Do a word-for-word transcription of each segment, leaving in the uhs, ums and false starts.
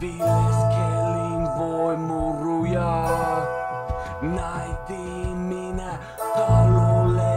Vileskelin voi muruja, naitin minä talulle.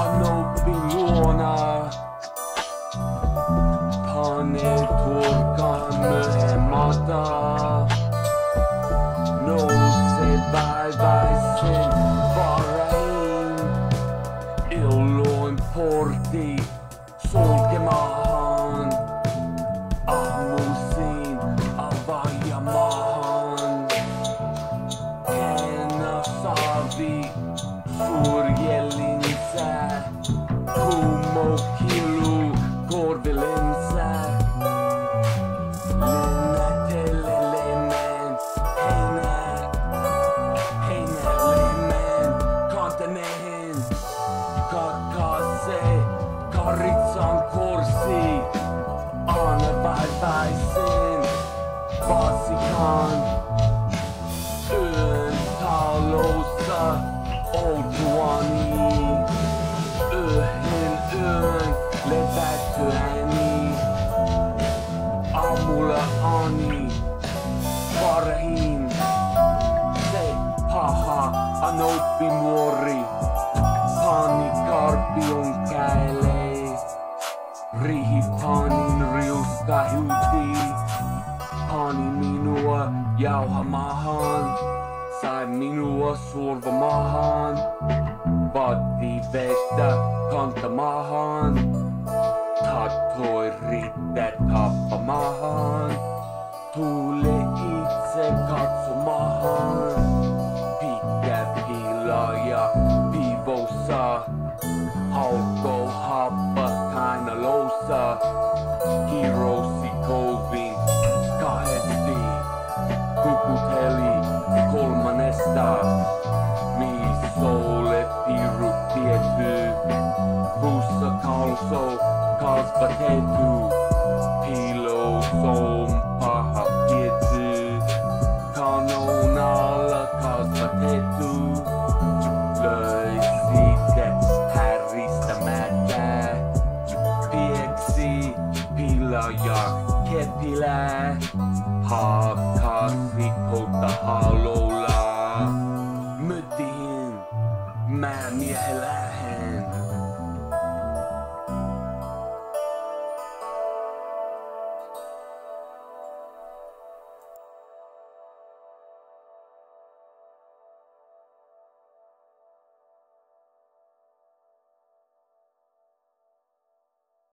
anopin luona, paneuturkaan myöhemmältä. Nouse päiväisen varhain, illoin portti sulkemaan. Aamuisin avaajamaan, käännä saavi. Surjelinsä, kumous hilu korvilensä. Lennätelle lemmen, heinä, heinä lemmen kantaneen. Katkaise karitsan korsi, anna päiväisen vasikan. Yön taloussa Oltuani, yhden yön levättyäni. Aamulla ani varhin, se paha anoppimuori. Panikarpion käelee, riihipanin riusta hylti. Pani minua jauhamaahan, sai minua survamaahan, vaatii vettä kantamaahan. Tahtoi riittää tappamaahan, tule itse katsomaahan. Pitkä pilaaja piivossa, haukoo happas kainalossa. Kirousi kovin kahdesti, kukuteli kolmannesta, miisolle piru tietty. Pussa kalso kasvatettu, pilous on paha tietty. Kanon alla kasvatettu, löi sitten häristämättä. Pieksi pilaaja keppilää, haakka.